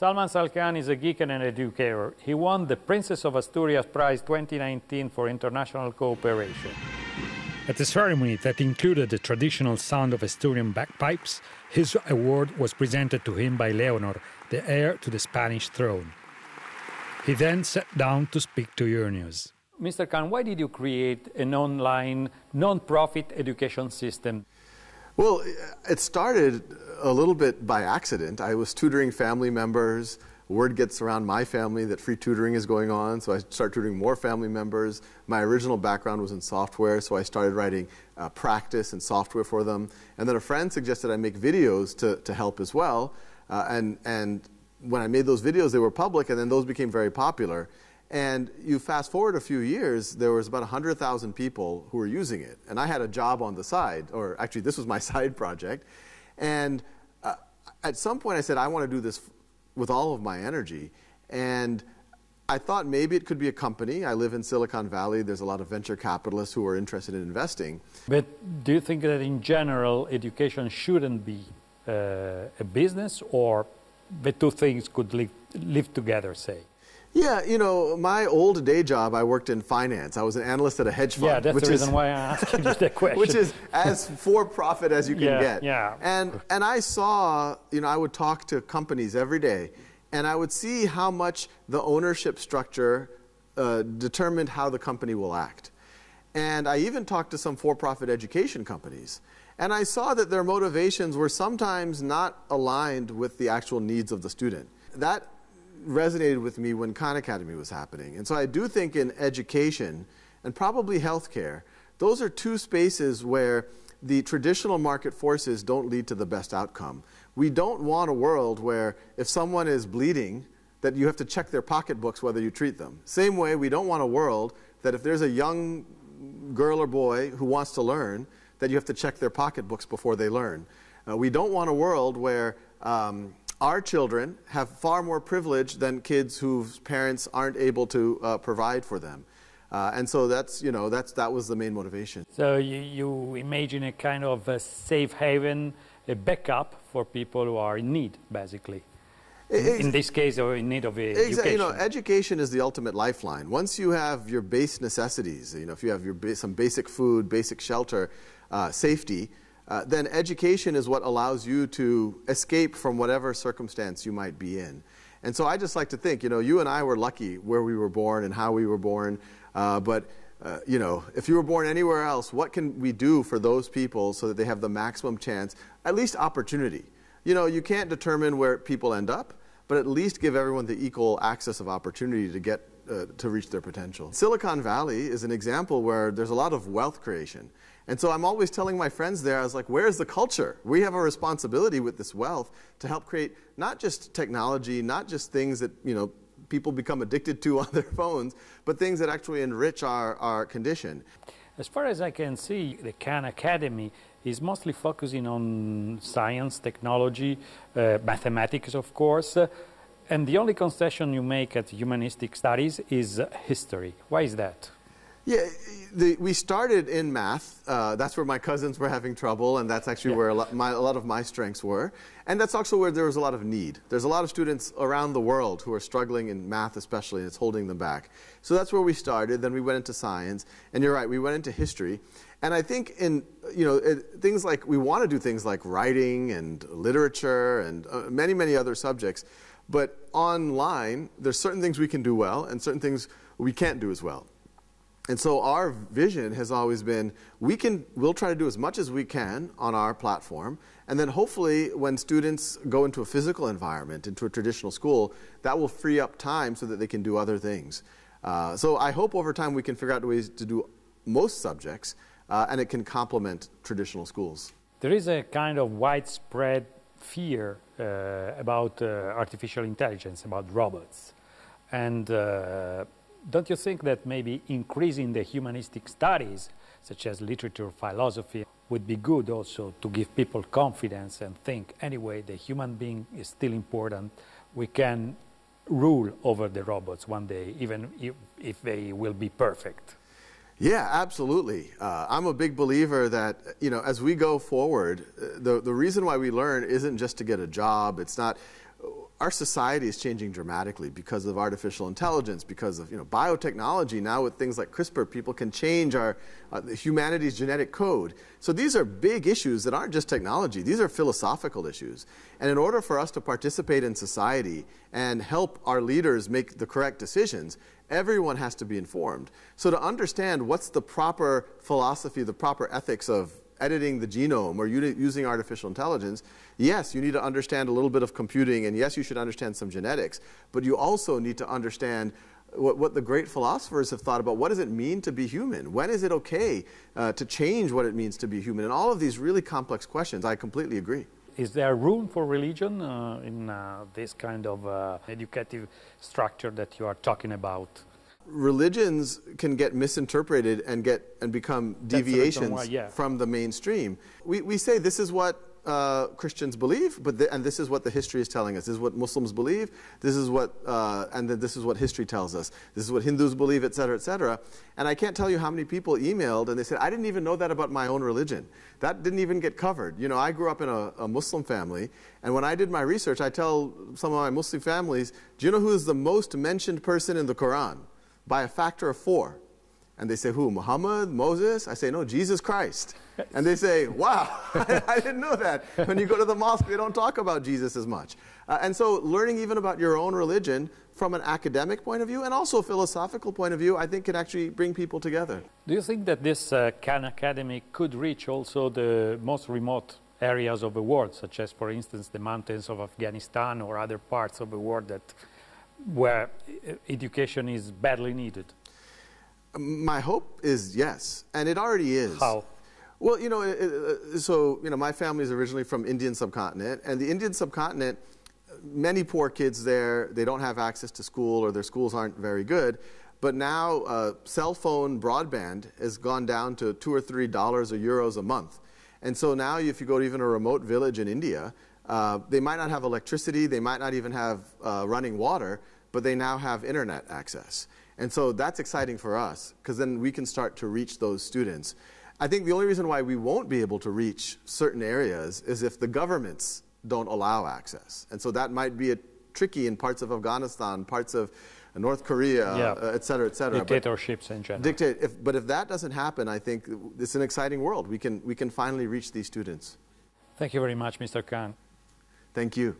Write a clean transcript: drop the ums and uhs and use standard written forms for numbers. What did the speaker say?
Sal Khan is a geek and an educator. He won the Princess of Asturias Prize 2019 for international cooperation. At the ceremony that included the traditional sound of Asturian bagpipes, his award was presented to him by Leonor, the heir to the Spanish throne. He then sat down to speak to Euronews. Mr. Khan, why did you create an online, non-profit education system? Well, it started a little bit by accident. I was tutoring family members. Word gets around my family that free tutoring is going on, so I started tutoring more family members. My original background was in software, so I started writing practice and software for them. And then a friend suggested I make videos to help as well. And when I made those videos, they were public, and then those became very popular. And you fast forward a few years, there was about 100,000 people who were using it. And I had a job on the side, or actually this was my side project. And at some point I said, I want to do this with all of my energy. And I thought maybe it could be a company. I live in Silicon Valley. There's a lot of venture capitalists who are interested in investing. But do you think that in general education shouldn't be a business, or the two things could live together, say? Yeah, you know, my old day job, I worked in finance. I was an analyst at a hedge fund. Yeah, that's the reason why I asked you that question. Which is as for-profit as you can get. Yeah. And I saw, you know, I would talk to companies every day, and I would see how much the ownership structure determined how the company will act. And I even talked to some for-profit education companies, and I saw that their motivations were sometimes not aligned with the actual needs of the student. That resonated with me when Khan Academy was happening. And so I do think in education and probably healthcare, those are two spaces where the traditional market forces don't lead to the best outcome. We don't want a world where if someone is bleeding, that you have to check their pocketbooks whether you treat them. Same way, we don't want a world that if there's a young girl or boy who wants to learn, that you have to check their pocketbooks before they learn. We don't want a world where our children have far more privilege than kids whose parents aren't able to provide for them. And so that's, you know, that was the main motivation. So you imagine a kind of a safe haven, a backup for people who are in need, basically. In this case, or in need of education. You know, education is the ultimate lifeline. Once you have your base necessities, you know, if you have your some basic food, basic shelter, safety, then education is what allows you to escape from whatever circumstance you might be in. And so I just like to think, you know, you and I were lucky where we were born and how we were born. You know, if you were born anywhere else, what can we do for those people so that they have the maximum chance, at least opportunity? You know, you can't determine where people end up, but at least give everyone the equal access of opportunity to get to reach their potential. Silicon Valley is an example where there's a lot of wealth creation. And so I'm always telling my friends there, I was like, where's the culture? We have a responsibility with this wealth to help create not just technology, not just things that, you know, people become addicted to on their phones, but things that actually enrich our condition. As far as I can see, the Khan Academy is mostly focusing on science, technology, mathematics, of course, and the only concession you make at humanistic studies is history. Why is that? Yeah, we started in math. That's where my cousins were having trouble, and that's actually where a lot of my strengths were. And that's also where there was a lot of need. There's a lot of students around the world who are struggling in math especially, and it's holding them back. So that's where we started. Then we went into science, and you're right, we went into history. And I think in, you know, things like, we want to do things like writing and literature and many, many other subjects. But online, there's certain things we can do well and certain things we can't do as well. And so our vision has always been, we'll try to do as much as we can on our platform, and then hopefully when students go into a physical environment, into a traditional school, that will free up time so that they can do other things. So I hope over time we can figure out ways to do most subjects, and it can complement traditional schools. There is a kind of widespread fear about artificial intelligence, about robots, and don't you think that maybe increasing the humanistic studies, such as literature, philosophy, would be good also to give people confidence and think, anyway, the human being is still important. We can rule over the robots one day, even if they will be perfect. Yeah, absolutely. I'm a big believer that, you know, as we go forward, the reason why we learn isn't just to get a job. It's not our society is changing dramatically because of artificial intelligence, because of biotechnology. Now with things like CRISPR, people can change our humanity's genetic code. So these are big issues that aren't just technology. These are philosophical issues. And in order for us to participate in society and help our leaders make the correct decisions, everyone has to be informed. So to understand what's the proper philosophy, the proper ethics of editing the genome or using artificial intelligence, yes, you need to understand a little bit of computing, and yes, you should understand some genetics, but you also need to understand what the great philosophers have thought about. What does it mean to be human? When is it okay to change what it means to be human? And all of these really complex questions, I completely agree. Is there room for religion in this kind of educative structure that you are talking about? Religions can get misinterpreted and become deviations from the mainstream. We say this is what Christians believe, but and this is what the history is telling us. This is what Muslims believe. This is what this is what history tells us. This is what Hindus believe, et cetera, et cetera. And I can't tell you how many people emailed and they said, I didn't even know that about my own religion. That didn't even get covered. You know, I grew up in a Muslim family, and when I did my research, I tell some of my Muslim families, do you know who is the most mentioned person in the Quran? By a factor of 4. And they say, who, Muhammad, Moses? I say, no, Jesus Christ. And they say, wow, I didn't know that. When you go to the mosque, they don't talk about Jesus as much. And so learning even about your own religion from an academic point of view and also a philosophical point of view, I think can actually bring people together. Do you think that this Khan Academy could reach also the most remote areas of the world, such as, for instance, the mountains of Afghanistan or other parts of the world that where education is badly needed? My hope is yes, and it already is. How? Well, my family is originally from Indian subcontinent, and the Indian subcontinent, many poor kids there, they don't have access to school or their schools aren't very good, but now cell phone broadband has gone down to $2 or $3 or euros a month. And so now if you go to even a remote village in India, they might not have electricity, they might not even have running water, but they now have internet access. And so that's exciting for us, because then we can start to reach those students. I think the only reason why we won't be able to reach certain areas is if the governments don't allow access. And so that might be tricky in parts of Afghanistan, parts of North Korea, et cetera, et cetera. Dictatorships in general. But if that doesn't happen, I think it's an exciting world. We can finally reach these students. Thank you very much, Mr. Khan. Thank you.